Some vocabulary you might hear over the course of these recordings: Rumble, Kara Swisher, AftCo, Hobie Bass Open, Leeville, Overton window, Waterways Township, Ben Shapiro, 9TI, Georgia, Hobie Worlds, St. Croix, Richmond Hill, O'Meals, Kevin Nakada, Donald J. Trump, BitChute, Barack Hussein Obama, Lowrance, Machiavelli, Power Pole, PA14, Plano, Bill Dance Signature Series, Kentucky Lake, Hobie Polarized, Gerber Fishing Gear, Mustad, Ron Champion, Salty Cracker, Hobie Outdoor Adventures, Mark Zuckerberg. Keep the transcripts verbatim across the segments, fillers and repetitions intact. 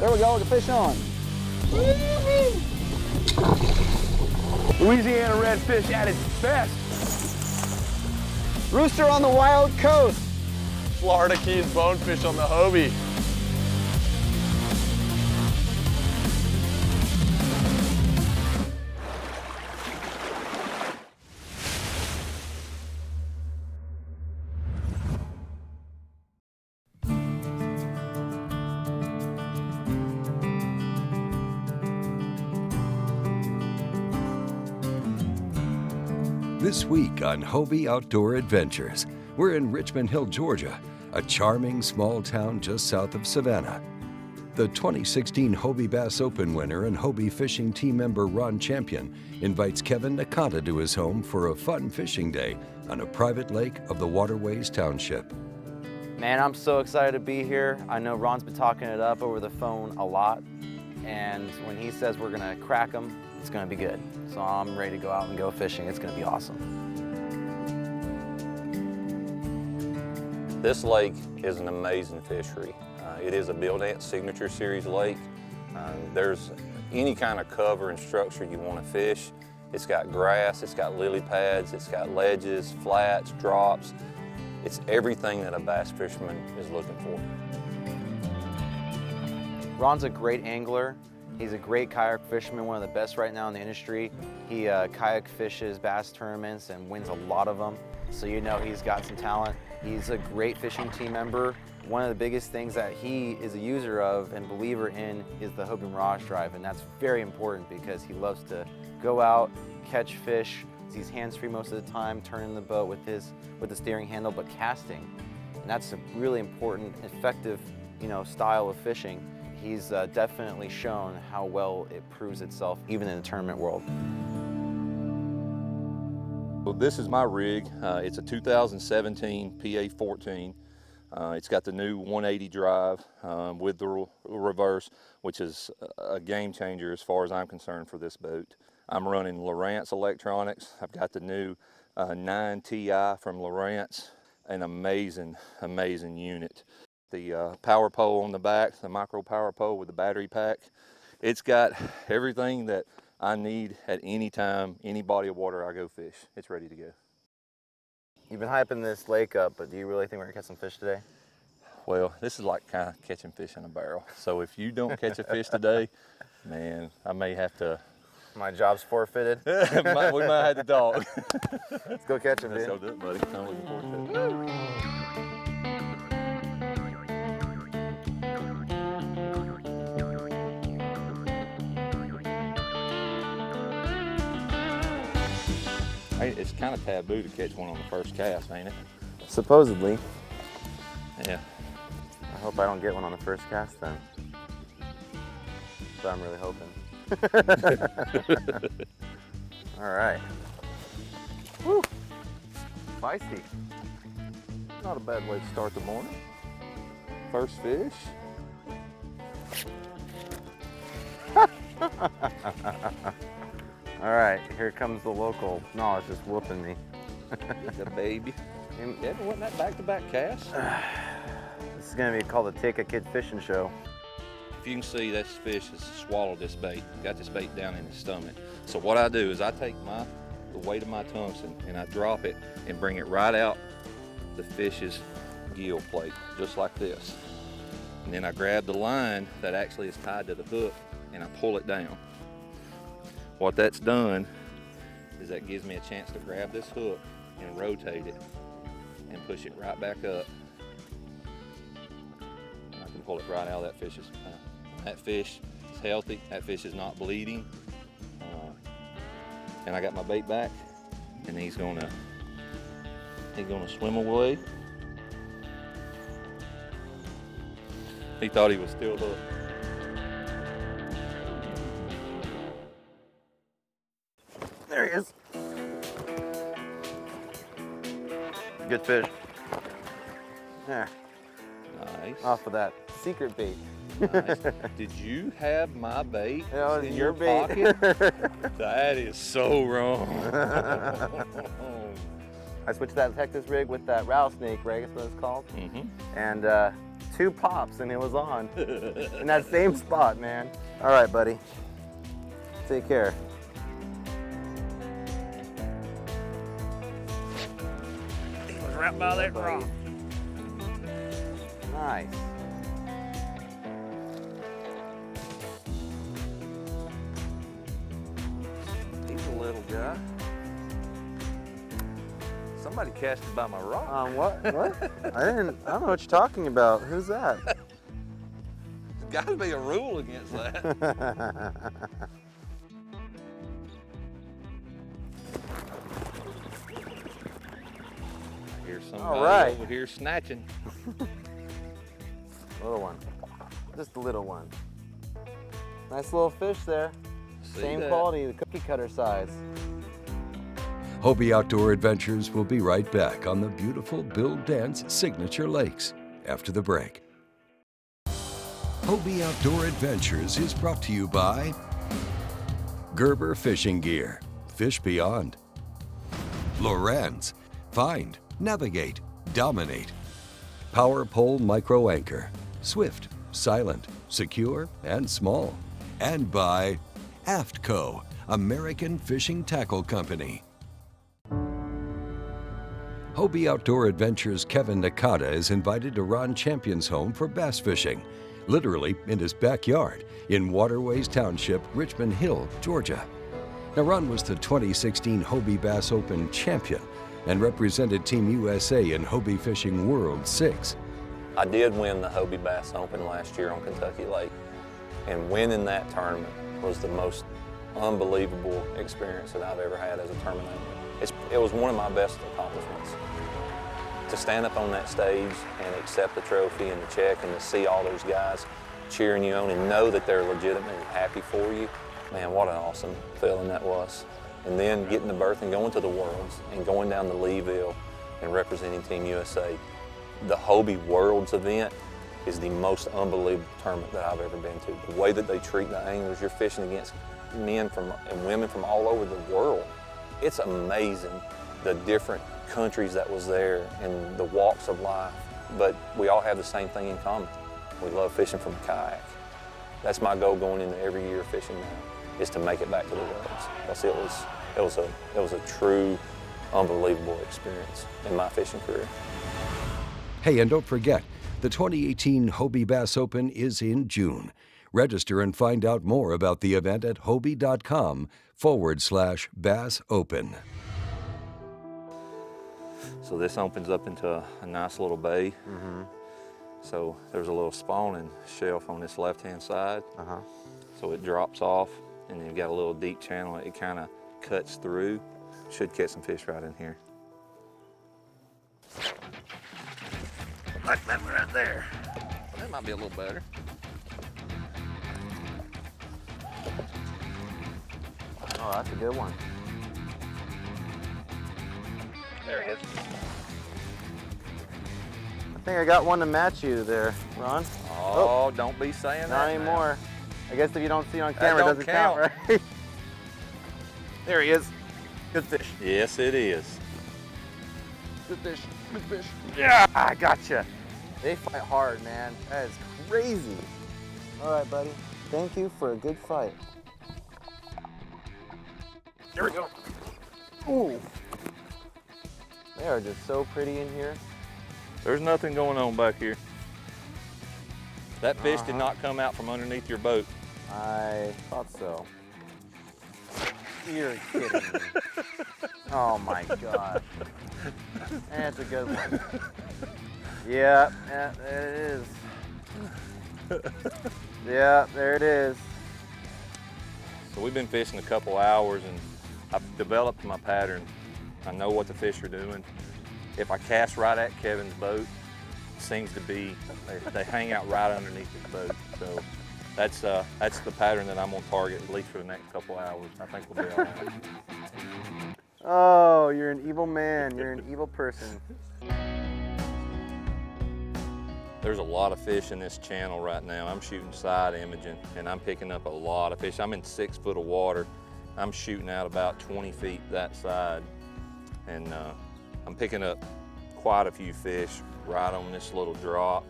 There we go, the fish on. Louisiana redfish at its best. Rooster on the wild coast. Florida Keys bonefish on the Hobie. This week on Hobie Outdoor Adventures, we're in Richmond Hill, Georgia, a charming small town just south of Savannah. The twenty sixteen Hobie Bass Open winner and Hobie fishing team member Ron Champion invites Kevin Nakada to his home for a fun fishing day on a private lake of the Waterways Township. Man, I'm so excited to be here. I know Ron's been talking it up over the phone a lot, and when he says we're gonna crack him, it's gonna be good. So I'm ready to go out and go fishing. It's gonna be awesome. This lake is an amazing fishery. Uh, it is a Bill Dance Signature Series lake. Uh, there's any kind of cover and structure you wanna fish. It's got grass, it's got lily pads, it's got ledges, flats, drops. It's everything that a bass fisherman is looking for. Ron's a great angler. He's a great kayak fisherman, one of the best right now in the industry. He uh, kayak fishes bass tournaments and wins a lot of them, so you know he's got some talent. He's a great fishing team member. One of the biggest things that he is a user of and believer in is the Hobie Mirage drive, and that's very important because he loves to go out, catch fish. He's hands-free most of the time, turning the boat with his with the steering handle, but casting. And that's a really important, effective, you know, style of fishing. He's uh, definitely shown how well it proves itself, even in the tournament world. Well, this is my rig. Uh, it's a two thousand seventeen P A fourteen. Uh, it's got the new one eighty drive um, with the re reverse, which is a game changer as far as I'm concerned for this boat. I'm running Lowrance electronics. I've got the new uh, nine T I from Lowrance, an amazing, amazing unit. The uh, power pole on the back, the micro power pole with the battery pack. It's got everything that I need at any time, any body of water I go fish. It's ready to go. You've been hyping this lake up, but do you really think we're gonna catch some fish today? Well, this is like kind of catching fish in a barrel. So if you don't catch a fish today, man, I may have to. My job's forfeited. We might have to dog. Let's go catch him, dude. Let's go do it, buddy. I'm looking forward to it. It's kind of taboo to catch one on the first cast, ain't it? Supposedly. Yeah. I hope I don't get one on the first cast then. So I'm really hoping. All right. Woo! Feisty. Not a bad way to start the morning. First fish. All right, here comes the local knowledge just whooping me. The baby. And ever went that back-to-back cast? This is gonna be called the Take a Kid Fishing Show. If you can see, this fish has swallowed this bait. Got this bait down in his stomach. So what I do is I take my the weight of my tungsten and I drop it and bring it right out the fish's gill plate, just like this. And then I grab the line that actually is tied to the hook and I pull it down. What that's done is that gives me a chance to grab this hook and rotate it and push it right back up. And I can pull it right out of that fish's mouth. That fish is healthy. That fish is not bleeding. Uh, and I got my bait back, and he's gonna he's gonna swim away. He thought he was still hooked. There he is. Good fish. There. Nice. Off of that secret bait. Nice. Did you have my bait no, in your, your bait. pocket? That is so wrong. I switched that Texas rig with that rattlesnake rig, that's what it's called. Mm-hmm. And uh, two pops and it was on. In that same spot, man. All right, buddy. Take care. He was right by that rock. Nice. He's a little guy. Somebody cast it by my rock. Um, what? What? I didn't. I don't know what you're talking about. Who's that? There's got to be a rule against that. I hear somebody right. over here snatching. Little one. Just a little one. Nice little fish there. See Same that. Quality, the cookie cutter size. Hobie Outdoor Adventures will be right back on the beautiful Bill Dance Signature Lakes after the break. Hobie Outdoor Adventures is brought to you by Gerber Fishing Gear, Fish Beyond. Lowrance, find, navigate, dominate. Power Pole Micro Anchor, swift, silent, secure, and small. And by AftCo, American Fishing Tackle Company. Hobie Outdoor Adventures' Kevin Nakada is invited to Ron Champion's home for bass fishing, literally in his backyard in Waterways Township, Richmond Hill, Georgia. Now, Ron was the twenty sixteen Hobie Bass Open champion and represented Team U S A in Hobie Fishing World six. I did win the Hobie Bass Open last year on Kentucky Lake, and winning that tournament was the most unbelievable experience that I've ever had as a tournament. It's, it was one of my best accomplishments. To stand up on that stage and accept the trophy and the check and to see all those guys cheering you on and know that they're legitimate and happy for you, man, what an awesome feeling that was. And then getting the berth and going to the Worlds and going down to Leeville and representing Team U S A. The Hobie Worlds event is the most unbelievable tournament that I've ever been to. The way that they treat the anglers, you're fishing against men from, and women from all over the world. It's amazing the different countries that was there and the walks of life, but we all have the same thing in common. We love fishing from a kayak. That's my goal going into every year fishing now, is to make it back to the Worlds. That's, it, was, it, was a, it was a true, unbelievable experience in my fishing career. Hey, and don't forget, the twenty eighteen Hobie Bass Open is in June. Register and find out more about the event at hobie.com forward slash bass open. So this opens up into a, a nice little bay. Mm-hmm. So there's a little spawning shelf on this left-hand side. Uh-huh. So it drops off and you've got a little deep channel. It kind of cuts through. Should catch some fish right in here. Like that one right there. Well, that might be a little better. Oh, that's a good one. There it is. I think I got one to match you there, Ron. Oh, oh. Don't be saying Not that. Not anymore. Now. I guess if you don't see it on camera, it doesn't count, count right? There he is. Good fish. Yes, it is. Good fish. Good fish. Yeah, I gotcha. They fight hard, man. That is crazy. All right, buddy. Thank you for a good fight. There we go. Ooh. They are just so pretty in here. There's nothing going on back here. That fish uh-huh. did not come out from underneath your boat. I thought so. You're kidding me. Oh my gosh. That's a good one. Yeah, yeah, there it is. Yeah, there it is. So we've been fishing a couple hours and I've developed my pattern. I know what the fish are doing. If I cast right at Kevin's boat, it seems to be, they, they hang out right underneath his boat. So that's, uh, that's the pattern that I'm gonna target, at least for the next couple hours. I think we'll be all right. Oh, you're an evil man. You're an evil person. There's a lot of fish in this channel right now. I'm shooting side imaging and I'm picking up a lot of fish. I'm in six foot of water. I'm shooting out about twenty feet that side. And uh, I'm picking up quite a few fish right on this little drop.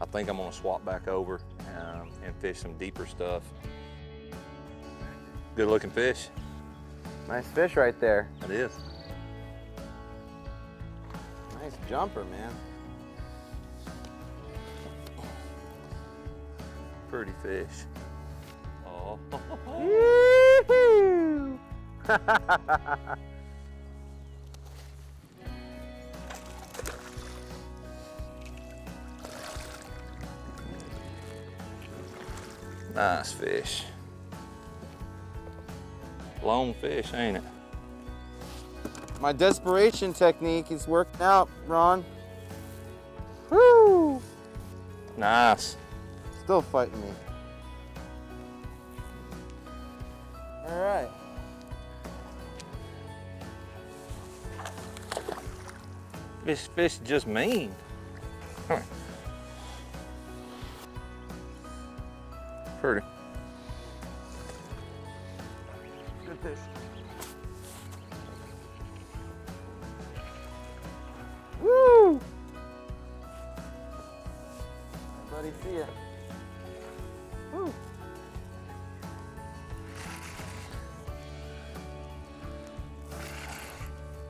I think I'm gonna swap back over um, and fish some deeper stuff. Good looking fish. Nice fish right there. It is. Nice jumper, man. Pretty fish. Oh. Woo-hoo! Nice fish. Long fish, ain't it? My desperation technique is working out, Ron. Woo! Nice. Still fighting me. All right. This fish is just mean. Pretty. Good fish. Woo! Buddy, see ya. Woo!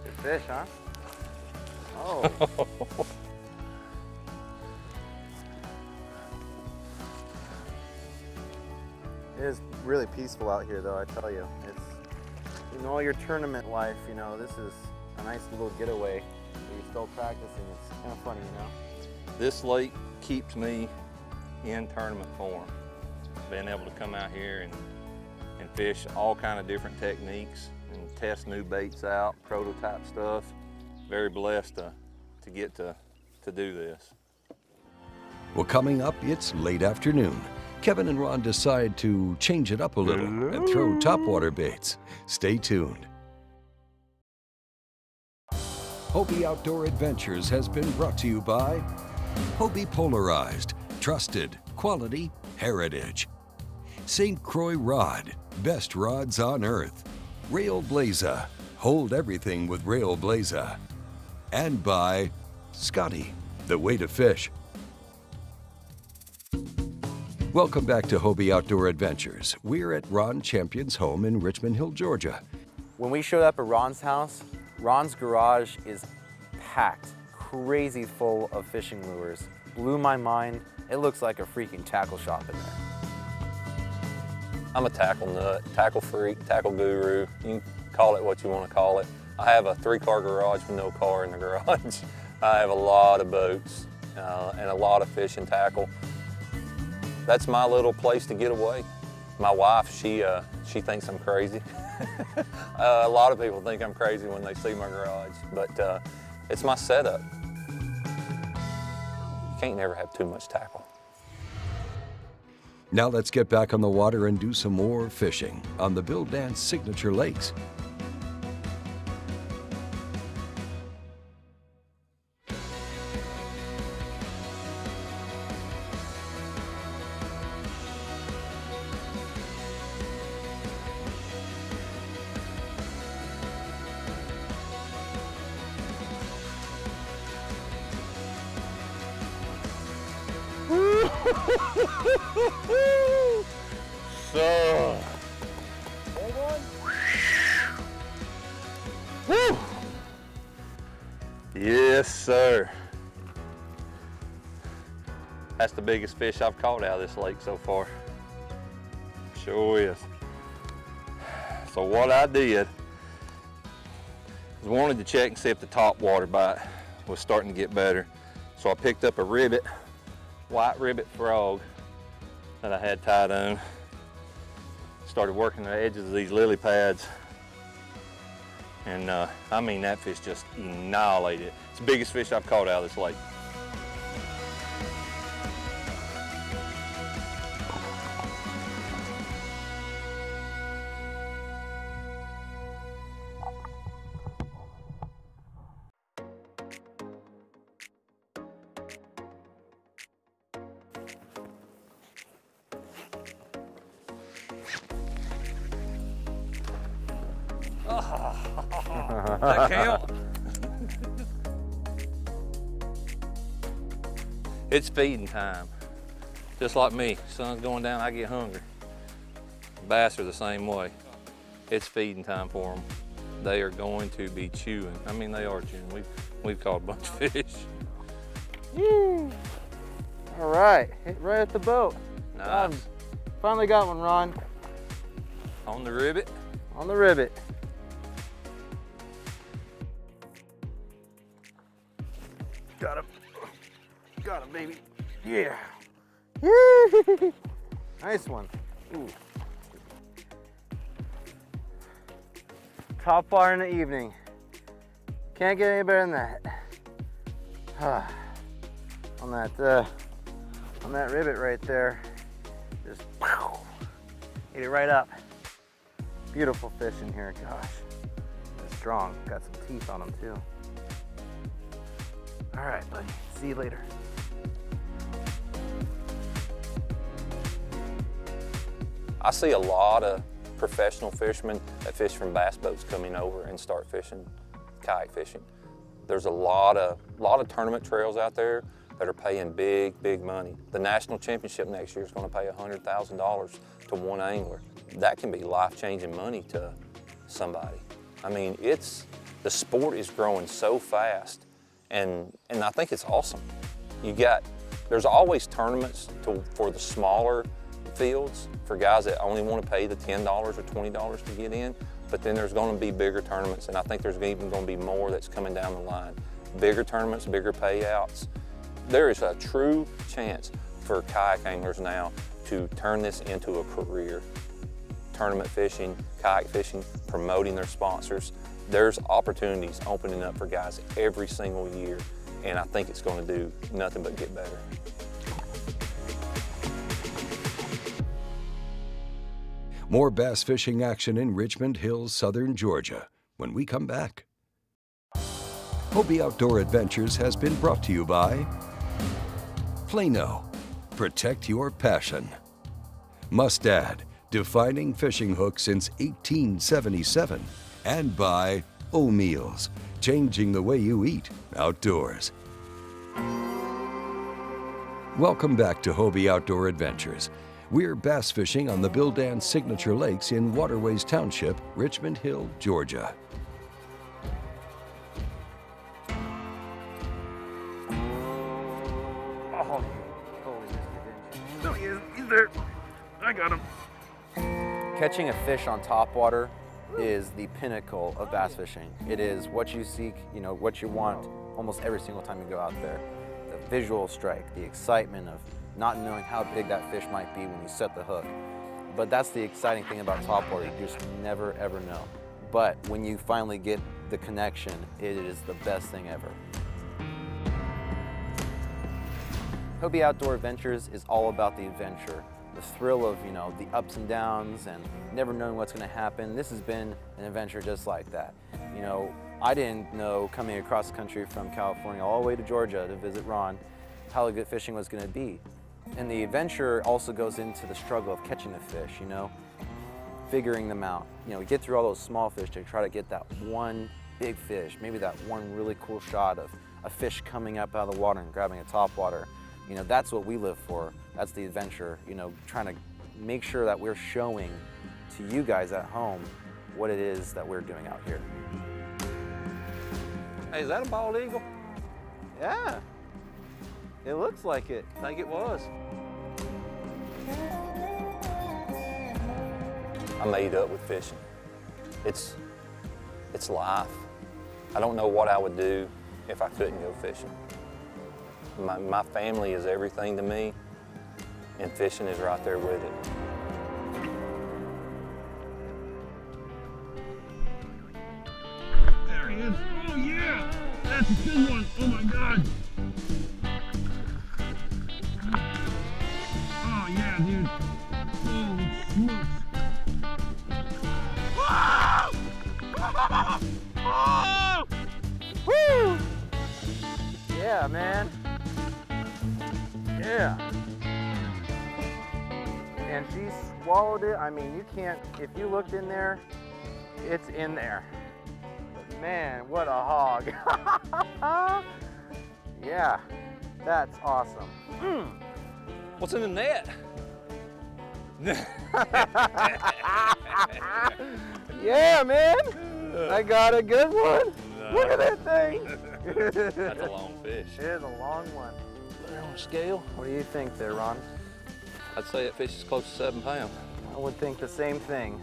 Good fish, huh? Oh. It is really peaceful out here, though, I tell you. It's in all your tournament life, you know, this is a nice little getaway. You're still practicing. It's kind of funny, you know? This lake keeps me in tournament form. Being able to come out here and, and fish all kind of different techniques and test new baits out, prototype stuff. Very blessed to, to get to, to do this. Well, coming up, it's late afternoon. Kevin and Ron decide to change it up a little and throw topwater baits. Stay tuned. Hobie Outdoor Adventures has been brought to you by Hobie Polarized, trusted, quality, heritage. Saint Croix Rod, best rods on earth. Railblaza, hold everything with Railblaza. And by Scotty, the way to fish. Welcome back to Hobie Outdoor Adventures. We're at Ron Champion's home in Richmond Hill, Georgia. When we showed up at Ron's house, Ron's garage is packed, crazy full of fishing lures. Blew my mind. It looks like a freaking tackle shop in there. I'm a tackle nut, tackle freak, tackle guru. You can call it what you want to call it. I have a three-car garage with no car in the garage. I have a lot of boats uh, and a lot of fish and tackle. That's my little place to get away. My wife, she uh, she thinks I'm crazy. uh, a lot of people think I'm crazy when they see my garage, but uh, it's my setup. You can't never have too much tackle. Now let's get back on the water and do some more fishing on the Bill Dance Signature Lakes. So. Woo. Yes, sir. That's the biggest fish I've caught out of this lake so far. Sure is. So what I did is wanted to check and see if the top water bite was starting to get better. So I picked up a ribbit, white ribbit frog that I had tied on. Started working the edges of these lily pads. And uh, I mean, that fish just annihilated. It's the biggest fish I've caught out of this lake. It's feeding time. Just like me, sun's going down, I get hungry. Bass are the same way. It's feeding time for them. They are going to be chewing. I mean, they are chewing. We've, we've caught a bunch of fish. Woo! All right, hit right at the boat. Nice. Um, finally got one, Ron. On the ribbit? On the ribbit. Got him. Got him, baby. Yeah. Nice one. Ooh. Top water in the evening. Can't get any better than that. on that, uh, on that ribbit right there, just pow, ate it right up. Beautiful fish in here, gosh. They're strong. Got some teeth on them too. All right, buddy. See you later. I see a lot of professional fishermen that fish from bass boats coming over and start fishing, kayak fishing. There's a lot of, lot of tournament trails out there that are paying big, big money. The national championship next year is gonna pay one hundred thousand dollars to one angler. That can be life-changing money to somebody. I mean, it's, the sport is growing so fast, and, and I think it's awesome. You got, there's always tournaments to, for the smaller fields, for guys that only want to pay the ten dollars or twenty dollars to get in, but then there's going to be bigger tournaments, and I think there's even going to be more that's coming down the line. Bigger tournaments, bigger payouts. There is a true chance for kayak anglers now to turn this into a career. Tournament fishing, kayak fishing, promoting their sponsors. There's opportunities opening up for guys every single year, and I think it's going to do nothing but get better. More bass fishing action in Richmond Hill, southern Georgia, when we come back. Hobie Outdoor Adventures has been brought to you by Plano, protect your passion. Mustad, defining fishing hooks since eighteen seventy-seven. And by O'Meals, changing the way you eat outdoors. Welcome back to Hobie Outdoor Adventures. We're bass fishing on the Bill Dance Signature Lakes in Waterways Township, Richmond Hill, Georgia. Oh, oh, he's, he's there. I got him. Catching a fish on topwater is the pinnacle of bass fishing. It is what you seek, you know, what you want almost every single time you go out there. The visual strike, the excitement of not knowing how big that fish might be when you set the hook. But that's the exciting thing about topwater. You just never, ever know. But when you finally get the connection, it is the best thing ever. Hobie Outdoor Adventures is all about the adventure, the thrill of, you know, the ups and downs and never knowing what's going to happen. This has been an adventure just like that. You know, I didn't know coming across the country from California all the way to Georgia to visit Ron how good fishing was going to be. And the adventure also goes into the struggle of catching the fish, you know, figuring them out. You know, we get through all those small fish to try to get that one big fish, maybe that one really cool shot of a fish coming up out of the water and grabbing a topwater. You know, that's what we live for. That's the adventure, you know, trying to make sure that we're showing to you guys at home what it is that we're doing out here. Hey, is that a bald eagle? Yeah. It looks like it. I think it was. I'm made up with fishing. It's, it's life. I don't know what I would do if I couldn't go fishing. My, my family is everything to me, and fishing is right there with it. There he is. Oh, yeah. That's a good one. Oh, my God. Oh, yeah, dude. Holy smokes. Whoa! Oh! Woo! Yeah, man. Yeah. And she swallowed it. I mean, you can't, if you looked in there, it's in there. But man, what a hog. Yeah, that's awesome. Mm. What's in the net? Yeah, man. I got a good one. No. Look at that thing. That's a long fish. It is a long one. Put it on a scale. What do you think there, Ron? I'd say that fish is close to seven pounds. I would think the same thing.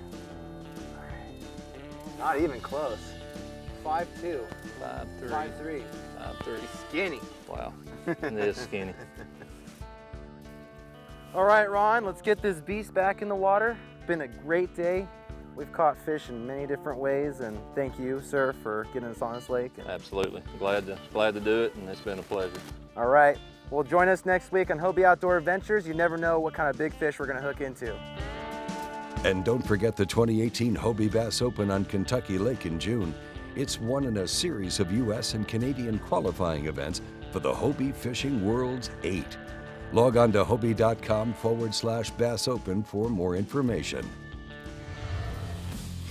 Not even close. five two. five three. five three. five three. Skinny. Wow. It is skinny. All right, Ron, let's get this beast back in the water. It's been a great day. We've caught fish in many different ways, and thank you, sir, for getting us on this lake. Absolutely. Glad to, glad to do it, and it's been a pleasure. All right. Well, join us next week on Hobie Outdoor Adventures. You never know what kind of big fish we're going to hook into. And don't forget the twenty eighteen Hobie Bass Open on Kentucky Lake in June. It's one in a series of U S and Canadian qualifying events for the Hobie Fishing Worlds eight. Log on to hobie.com forward slash Bass Open for more information.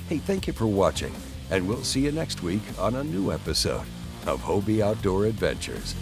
Hey, thank you for watching, and we'll see you next week on a new episode of Hobie Outdoor Adventures.